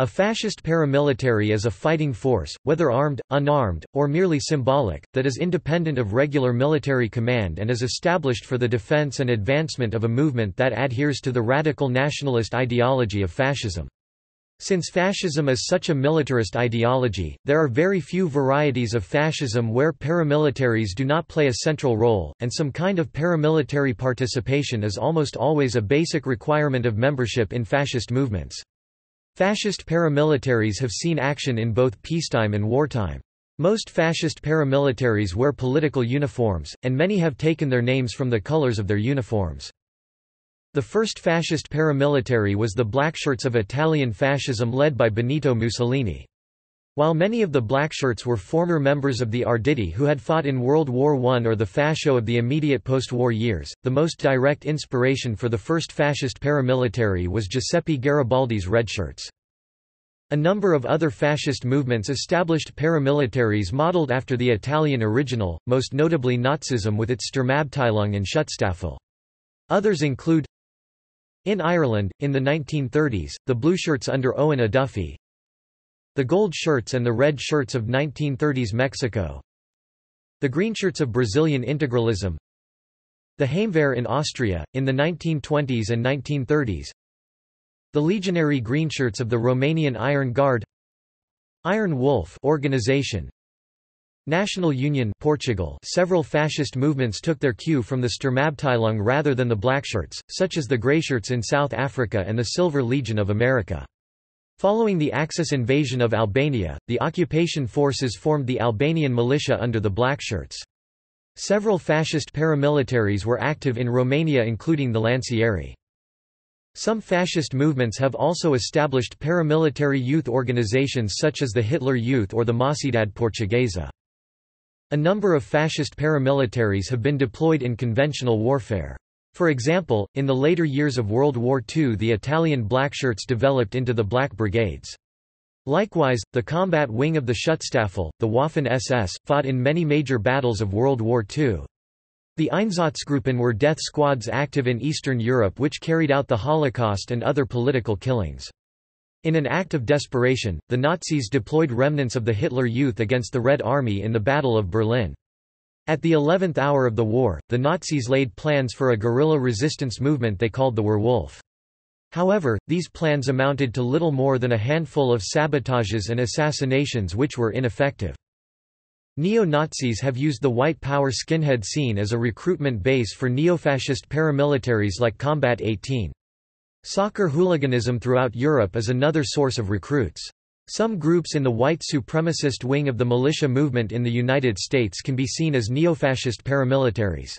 A fascist paramilitary is a fighting force, whether armed, unarmed, or merely symbolic, that is independent of regular military command and is established for the defense and advancement of a movement that adheres to the radical nationalist ideology of fascism. Since fascism is such a militarist ideology, there are very few varieties of fascism where paramilitaries do not play a central role, and some kind of paramilitary participation is almost always a basic requirement of membership in fascist movements. Fascist paramilitaries have seen action in both peacetime and wartime. Most fascist paramilitaries wear political uniforms, and many have taken their names from the colors of their uniforms. The first fascist paramilitary was the Blackshirts of Italian fascism led by Benito Mussolini. While many of the Blackshirts were former members of the Arditi who had fought in World War I or the Fascio of the immediate post-war years, the most direct inspiration for the first fascist paramilitary was Giuseppe Garibaldi's Redshirts. A number of other fascist movements established paramilitaries modeled after the Italian original, most notably Nazism with its Sturmabteilung and Schutzstaffel. Others include in Ireland, in the 1930s, the Blueshirts under Owen O'Duffy, the Gold Shirts and the Red Shirts of 1930s Mexico, the Greenshirts of Brazilian integralism, the Heimwehr in Austria, in the 1920s and 1930s, the Legionary Greenshirts of the Romanian Iron Guard, Iron Wolf organization, National Union Portugal. Several fascist movements took their cue from the Sturmabteilung rather than the Blackshirts, such as the Greyshirts in South Africa and the Silver Legion of America. Following the Axis invasion of Albania, the occupation forces formed the Albanian militia under the Blackshirts. Several fascist paramilitaries were active in Romania, including the Lancieri. Some fascist movements have also established paramilitary youth organizations such as the Hitler Youth or the Mocidade Portuguesa. A number of fascist paramilitaries have been deployed in conventional warfare. For example, in the later years of World War II, the Italian Blackshirts developed into the Black Brigades. Likewise, the combat wing of the Schutzstaffel, the Waffen-SS, fought in many major battles of World War II. The Einsatzgruppen were death squads active in Eastern Europe which carried out the Holocaust and other political killings. In an act of desperation, the Nazis deployed remnants of the Hitler Youth against the Red Army in the Battle of Berlin. At the 11th hour of the war, the Nazis laid plans for a guerrilla resistance movement they called the Werwolf. However, these plans amounted to little more than a handful of sabotages and assassinations which were ineffective. Neo-Nazis have used the white power skinhead scene as a recruitment base for neofascist paramilitaries like Combat 18. Soccer hooliganism throughout Europe is another source of recruits. Some groups in the white supremacist wing of the militia movement in the United States can be seen as neofascist paramilitaries.